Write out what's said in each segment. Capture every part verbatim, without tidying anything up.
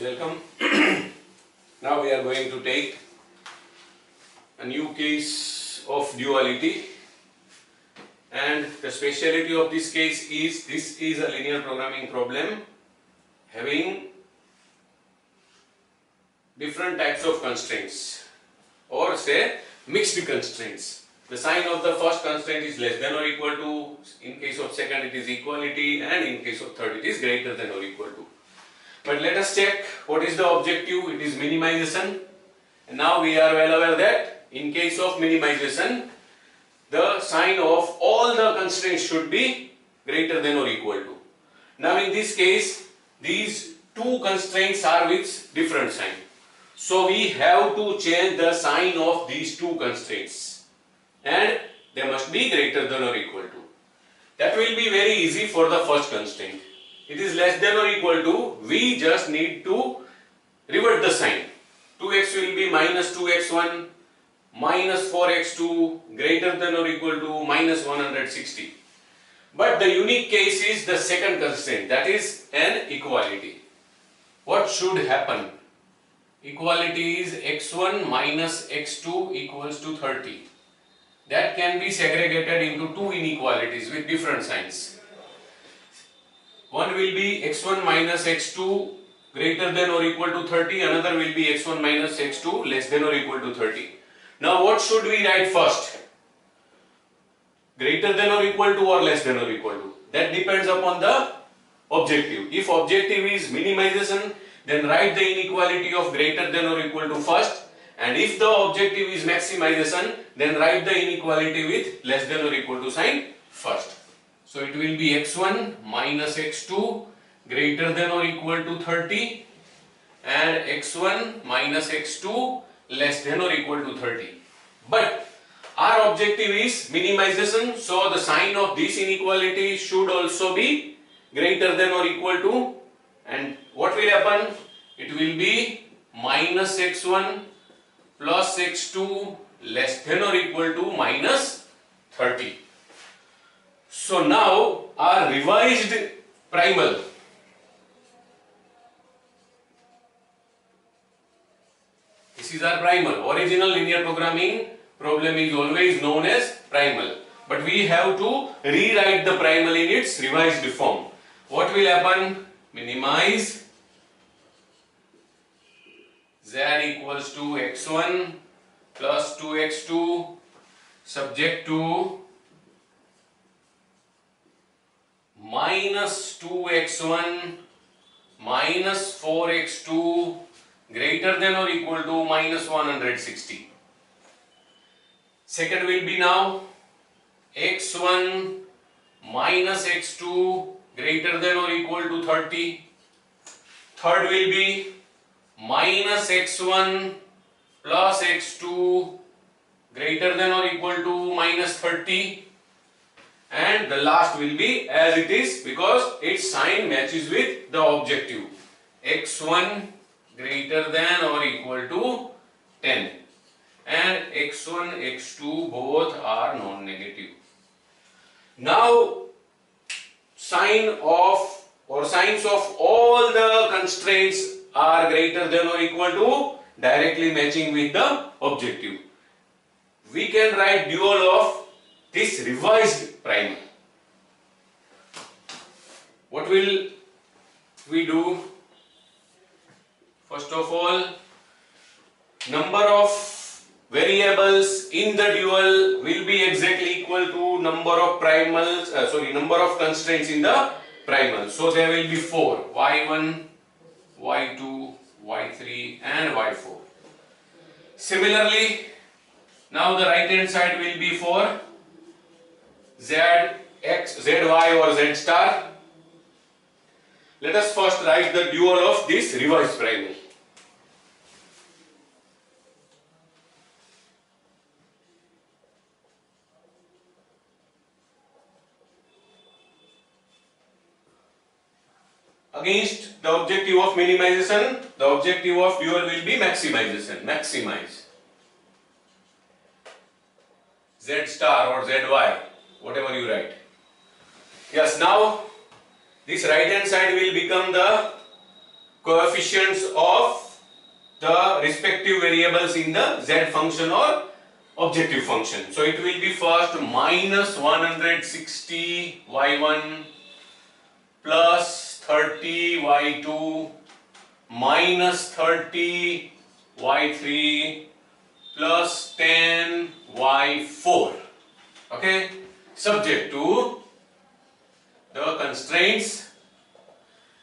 friends, welcome. Now we are going to take a new case of duality, and the speciality of this case is this is a linear programming problem having different types of constraints, or say mixed constraints. The sign of the first constraint is less than or equal to, in case of second it is equality, and in case of third it is greater than or equal to. But let us check what is the objective. It is minimization, and now we are well aware that in case of minimization the sign of all the constraints should be greater than or equal to. Now in this case these two constraints are with different sign. So we have to change the sign of these two constraints, and they must be greater than or equal to. That will be very easy for the first constraint. It is less than or equal to, we just need to revert the sign. two x will be minus two x one, minus four x two, greater than or equal to minus one hundred sixty. But the unique case is the second constraint, that is an equality. What should happen? Equality is x one minus x two equals to thirty. That can be segregated into two inequalities with different signs. One will be x one minus x two greater than or equal to thirty, another will be x one minus x two less than or equal to thirty. Now what should we write first? Greater than or equal to or less than or equal to? That depends upon the objective. If objective is minimization, then write the inequality of greater than or equal to first, and if the objective is maximization, then write the inequality with less than or equal to sign first. So it will be x one minus x two greater than or equal to thirty, and x one minus x two less than or equal to thirty. But our objective is minimization, so the sign of this inequality should also be greater than or equal to, and what will happen? It will be minus x one plus x two less than or equal to minus thirty. So now our revised primal this is our primal. Original linear programming problem is always known as primal, but we have to rewrite the primal in its revised form. What will happen? Minimize z equals to x one plus two x two subject to minus two x one minus four x two greater than or equal to minus one hundred sixty. Second will be now x one minus x two greater than or equal to thirty. Third will be minus x one plus x two greater than or equal to minus thirty, and the last will be as it is because its sign matches with the objective, x one greater than or equal to ten, and x one, x two both are non-negative. Now sign of or signs of all the constraints are greater than or equal to, directly matching with the objective. We can write dual of this revised primal. What will we do? First of all, number of variables in the dual will be exactly equal to number of primals, uh, sorry, number of constraints in the primal. So there will be four, y one, y two, y three and y four. Similarly, now the right hand side will be for z, x, z, y or z star. Let us first write the dual of this revised primal. Against the objective of minimization, the objective of dual will be maximization. Maximize z star or zy, whatever you write. Yes, now this right hand side will become the coefficients of the respective variables in the z function or objective function. So it will be first minus one hundred sixty y one plus thirty y two minus thirty y three plus ten y four, okay, subject to the constraints,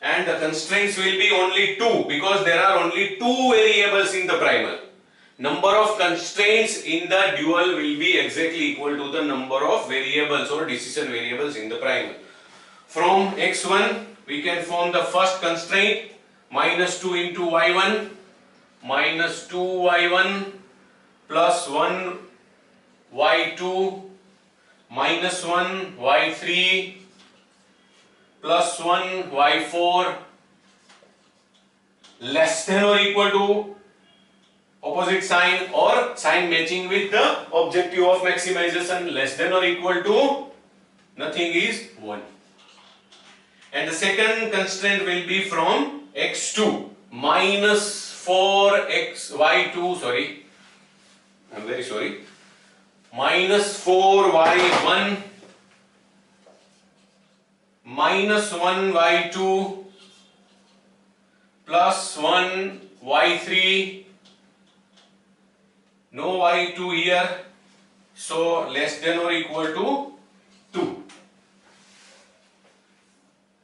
and the constraints will be only two because there are only two variables in the primal. Number of constraints in the dual will be exactly equal to the number of variables or decision variables in the primal. From x one we can form the first constraint, minus two into y one minus two y one plus one y two minus one y three plus one y four less than or equal to opposite sign or sign matching with the objective of maximization, less than or equal to nothing is one. And the second constraint will be from x two minus four x y two sorry I'm very sorry minus four y one minus one y two plus one y three, no y two here, so less than or equal to two.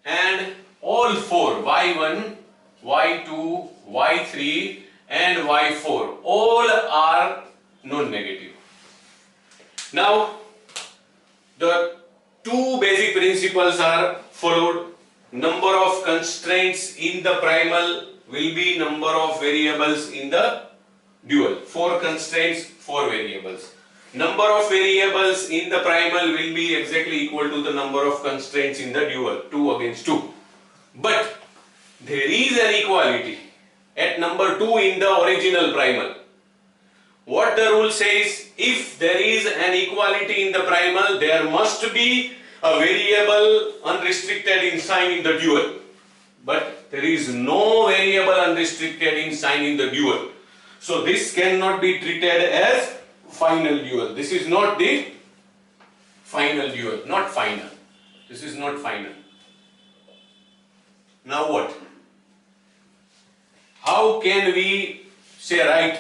And all four y one, y two, y three and y four all are non-negative. Now the two basic principles are followed. Number of constraints in the primal will be number of variables in the dual. Four constraints, four variables. Number of variables in the primal will be exactly equal to the number of constraints in the dual, two against two. But there is an equality at number two in the original primal. What the rule says, if there is an equality in the primal, there must be a variable unrestricted in sign in the dual. But there is no variable unrestricted in sign in the dual. So this cannot be treated as final dual. This is not the final dual, not final. This is not final. Now what? How can we say write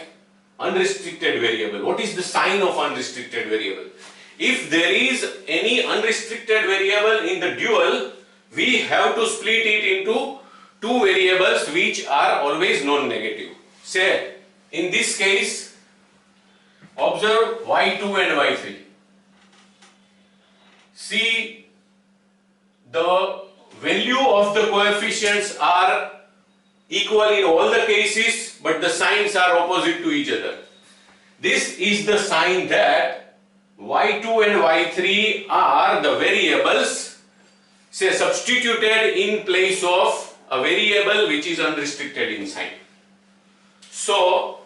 unrestricted variable? What is the sign of unrestricted variable? If there is any unrestricted variable in the dual, we have to split it into two variables which are always non-negative. Say, in this case, observe y two and y three. See, the value of the coefficients are equal in all the cases, but the signs are opposite to each other. This is the sign that y two and y three are the variables, say, substituted in place of a variable which is unrestricted in sign. So,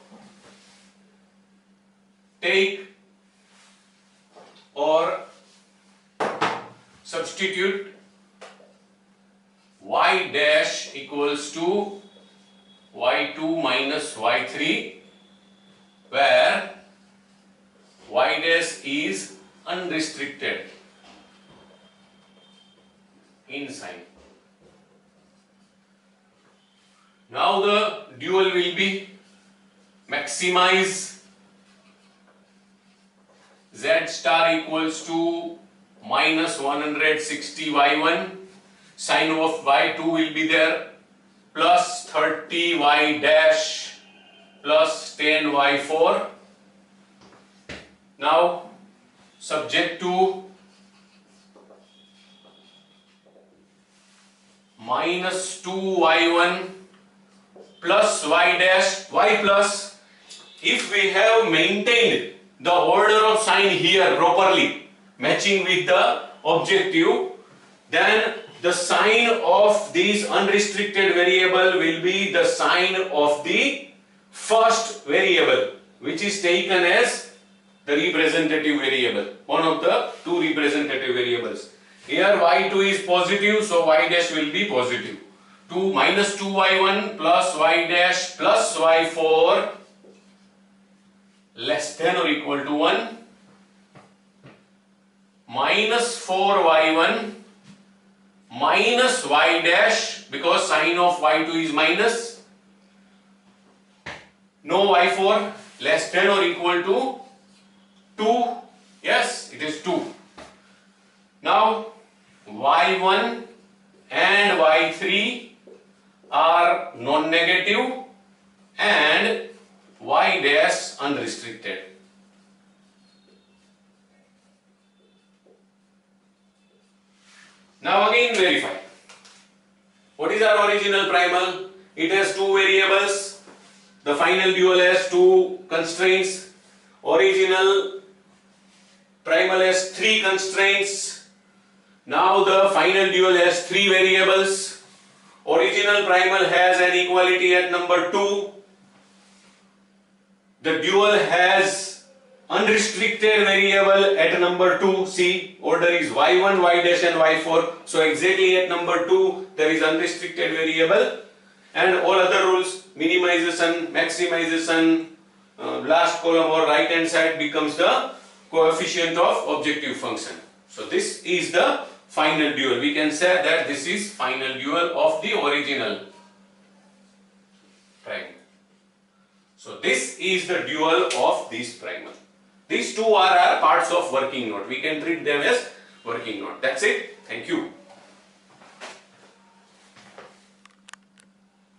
take or substitute y dash equals to y two minus y three, where y dash is unrestricted in sign. Now the dual will be maximize z star equals to minus one hundred sixty y one, sine of y two will be there, plus thirty y dash plus ten y four. Now subject to minus two y one plus y dash y plus. If we have maintained the order of sign here properly, matching with the objective, then the sign of this unrestricted variable will be the sign of the first variable, which is taken as the representative variable, one of the two representative variables. Here y two is positive, so y dash will be positive. two minus two y one plus y dash plus y four less than or equal to one, minus four y one minus y dash, because sine of y two is minus, no y four less than or equal to two, yes it is two. Now y one and y three are non-negative and y dash unrestricted. Now again verify. What is our original primal? It has two variables. The final dual has two constraints. Original primal has three constraints. Now the final dual has three variables. Original primal has an equality at number two. The dual has unrestricted variable at number two. See, order is y one, y dash and y four. So exactly at number two there is unrestricted variable, and all other rules, minimization, maximization, uh, last column or right hand side becomes the coefficient of objective function. So this is the final dual. We can say that this is final dual of the original primal. So this is the dual of this primal. These two are our parts of working note. We can treat them as working note. That's it. Thank you.